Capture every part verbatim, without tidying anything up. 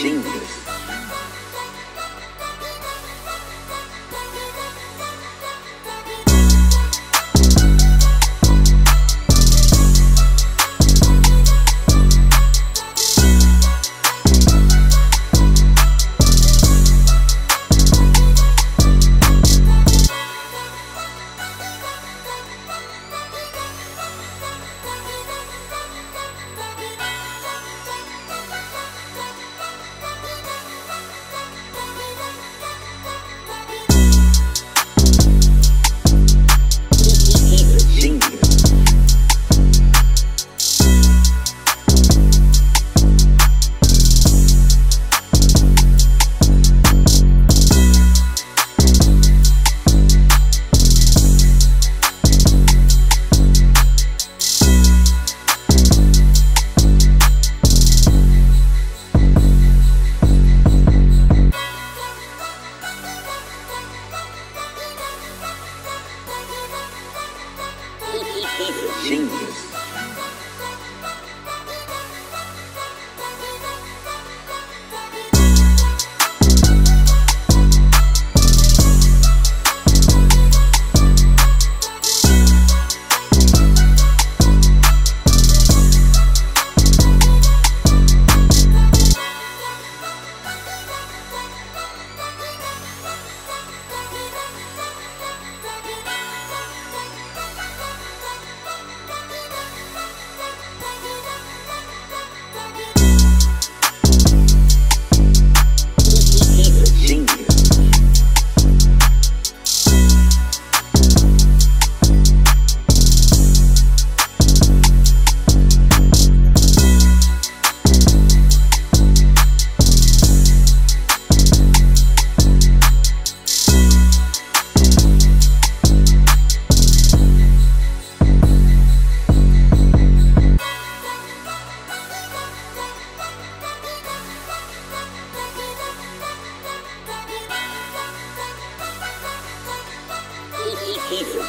simples.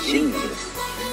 Genius. Genius.